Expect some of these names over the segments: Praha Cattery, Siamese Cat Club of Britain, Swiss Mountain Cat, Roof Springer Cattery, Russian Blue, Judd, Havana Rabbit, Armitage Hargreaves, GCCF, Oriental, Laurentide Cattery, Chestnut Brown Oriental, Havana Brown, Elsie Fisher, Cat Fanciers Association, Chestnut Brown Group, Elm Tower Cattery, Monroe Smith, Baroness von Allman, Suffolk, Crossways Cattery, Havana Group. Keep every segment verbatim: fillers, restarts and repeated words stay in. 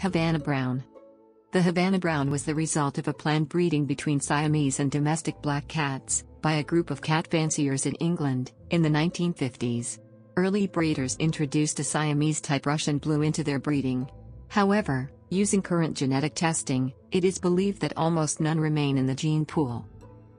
Havana Brown. The Havana Brown was the result of a planned breeding between Siamese and domestic black cats, by a group of cat fanciers in England, in the nineteen fifties. Early breeders introduced a Siamese-type Russian Blue into their breeding. However, using current genetic testing, it is believed that almost none remain in the gene pool.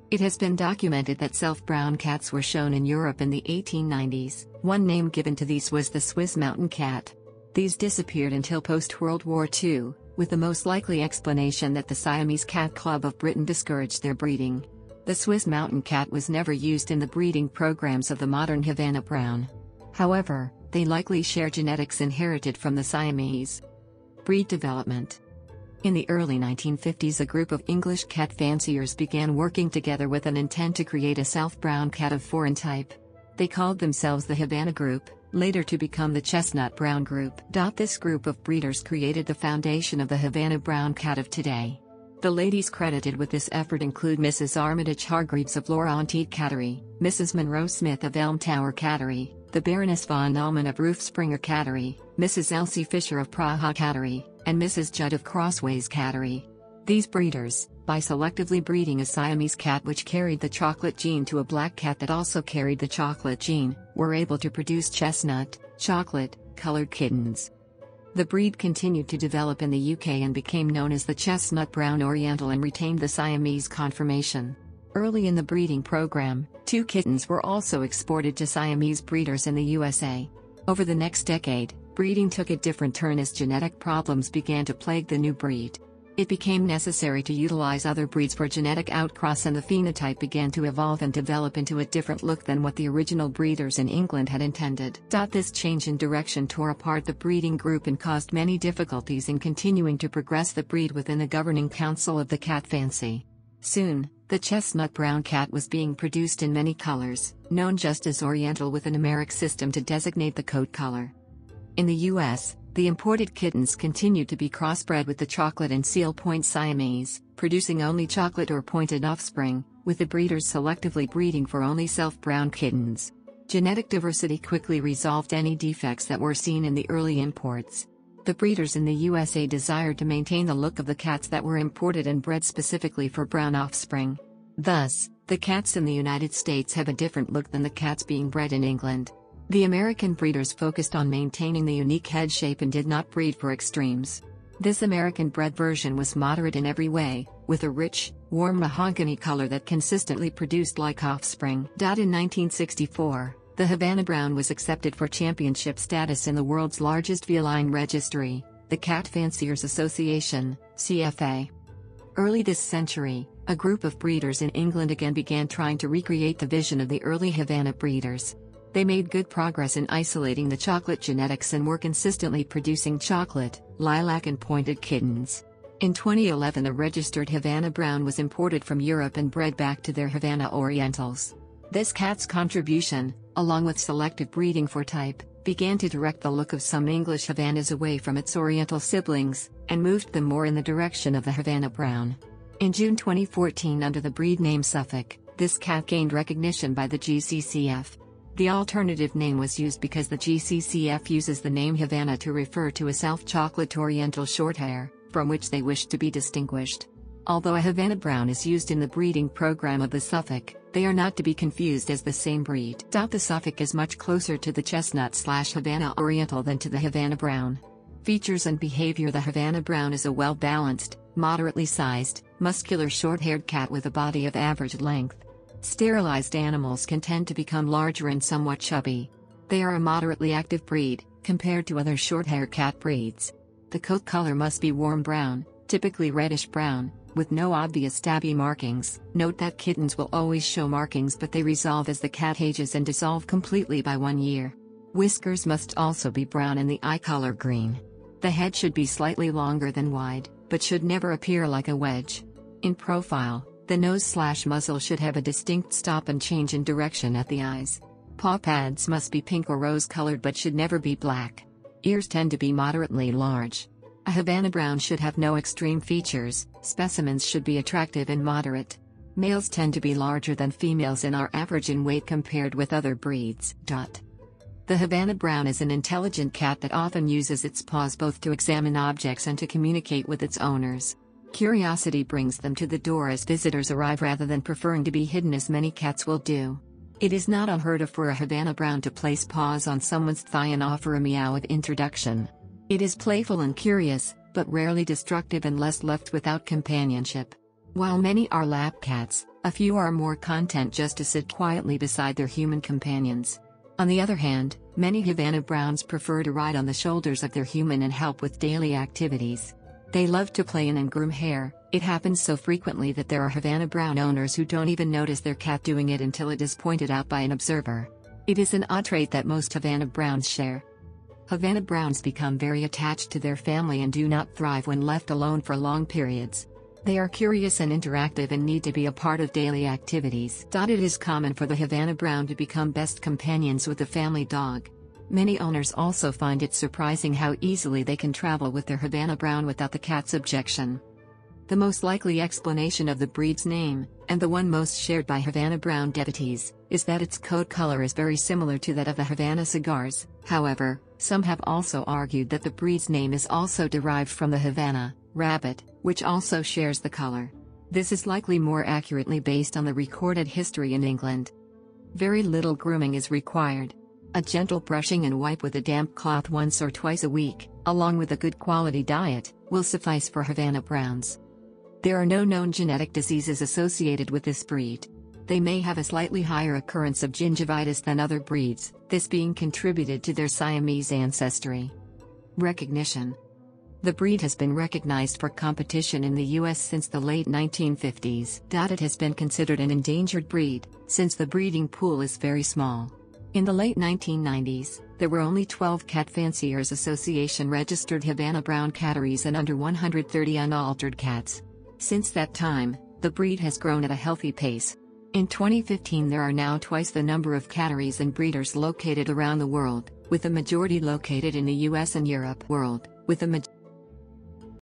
It has been documented that self-brown cats were shown in Europe in the eighteen nineties. One name given to these was the Swiss Mountain Cat. These disappeared until post-World War Two, with the most likely explanation that the Siamese Cat Club of Britain discouraged their breeding. The Swiss Mountain Cat was never used in the breeding programs of the modern Havana Brown. However, they likely share genetics inherited from the Siamese. Breed development. In the early nineteen fifties, a group of English cat fanciers began working together with an intent to create a self-brown cat of foreign type. They called themselves the Havana Group, later to become the Chestnut Brown Group. This group of breeders created the foundation of the Havana Brown Cat of today. The ladies credited with this effort include Missus Armitage Hargreaves of Laurentide Cattery, Missus Monroe Smith of Elm Tower Cattery, the Baroness von Allman of Roof Springer Cattery, Missus Elsie Fisher of Praha Cattery, and Missus Judd of Crossways Cattery. These breeders, by selectively breeding a Siamese cat which carried the chocolate gene to a black cat that also carried the chocolate gene, were able to produce chestnut, chocolate-colored kittens. The breed continued to develop in the U K and became known as the Chestnut Brown Oriental and retained the Siamese conformation. Early in the breeding program, two kittens were also exported to Siamese breeders in the U S A. Over the next decade, breeding took a different turn as genetic problems began to plague the new breed. It became necessary to utilize other breeds for genetic outcross, and the phenotype began to evolve and develop into a different look than what the original breeders in England had intended. This change in direction tore apart the breeding group and caused many difficulties in continuing to progress the breed within the governing council of the cat fancy. Soon, the Chestnut Brown Cat was being produced in many colors, known just as Oriental, with a numeric system to designate the coat color. In the U S, the imported kittens continued to be crossbred with the chocolate and seal point Siamese, producing only chocolate or pointed offspring, with the breeders selectively breeding for only self-brown kittens. Genetic diversity quickly resolved any defects that were seen in the early imports. The breeders in the U S A desired to maintain the look of the cats that were imported and bred specifically for brown offspring. Thus, the cats in the United States have a different look than the cats being bred in England. The American breeders focused on maintaining the unique head shape and did not breed for extremes. This American-bred version was moderate in every way, with a rich, warm mahogany color that consistently produced like offspring. In nineteen sixty-four, the Havana Brown was accepted for championship status in the world's largest feline registry, the Cat Fanciers Association, C F A. Early this century, a group of breeders in England again began trying to recreate the vision of the early Havana breeders. They made good progress in isolating the chocolate genetics and were consistently producing chocolate, lilac and pointed kittens. In twenty eleven, the registered Havana Brown was imported from Europe and bred back to their Havana Orientals. This cat's contribution, along with selective breeding for type, began to direct the look of some English Havanas away from its Oriental siblings, and moved them more in the direction of the Havana Brown. In June twenty fourteen, under the breed name Suffolk, this cat gained recognition by the G C C F. The alternative name was used because the G C C F uses the name Havana to refer to a self-chocolate Oriental Shorthair, from which they wish to be distinguished. Although a Havana Brown is used in the breeding program of the Suffolk, they are not to be confused as the same breed. The Suffolk is much closer to the Chestnut/Havana Oriental than to the Havana Brown. Features and behavior. The Havana Brown is a well-balanced, moderately sized, muscular short-haired cat with a body of average length. Sterilized animals can tend to become larger and somewhat chubby. They are a moderately active breed, compared to other short-hair cat breeds. The coat color must be warm brown, typically reddish-brown, with no obvious tabby markings. Note that kittens will always show markings, but they resolve as the cat ages and dissolve completely by one year. Whiskers must also be brown and the eye color green. The head should be slightly longer than wide, but should never appear like a wedge. In profile, the nose/muzzle should have a distinct stop and change in direction at the eyes. Paw pads must be pink or rose-colored but should never be black. Ears tend to be moderately large. A Havana Brown should have no extreme features. Specimens should be attractive and moderate. Males tend to be larger than females and are average in weight compared with other breeds. The Havana Brown is an intelligent cat that often uses its paws both to examine objects and to communicate with its owners. Curiosity brings them to the door as visitors arrive rather than preferring to be hidden as many cats will do. It is not unheard of for a Havana Brown to place paws on someone's thigh and offer a meow of introduction. It is playful and curious, but rarely destructive unless left without companionship. While many are lap cats, a few are more content just to sit quietly beside their human companions. On the other hand, many Havana Browns prefer to ride on the shoulders of their human and help with daily activities. They love to play in and groom hair. It happens so frequently that there are Havana Brown owners who don't even notice their cat doing it until it is pointed out by an observer. It is an odd trait that most Havana Browns share. Havana Browns become very attached to their family and do not thrive when left alone for long periods. They are curious and interactive and need to be a part of daily activities. It is common for the Havana Brown to become best companions with the family dog. Many owners also find it surprising how easily they can travel with their Havana Brown without the cat's objection. The most likely explanation of the breed's name, and the one most shared by Havana Brown devotees, is that its coat color is very similar to that of the Havana cigars. However, some have also argued that the breed's name is also derived from the Havana Rabbit, which also shares the color. This is likely more accurately based on the recorded history in England. Very little grooming is required. A gentle brushing and wipe with a damp cloth once or twice a week, along with a good quality diet, will suffice for Havana Browns. There are no known genetic diseases associated with this breed. They may have a slightly higher occurrence of gingivitis than other breeds, this being contributed to their Siamese ancestry. Recognition. The breed has been recognized for competition in the U S since the late nineteen fifties. It has been considered an endangered breed, since the breeding pool is very small. In the late nineteen nineties, there were only twelve Cat Fanciers Association registered Havana Brown catteries and under one hundred thirty unaltered cats. Since that time, the breed has grown at a healthy pace. In twenty fifteen, there are now twice the number of catteries and breeders located around the world, with the majority located in the U S and Europe. World, with the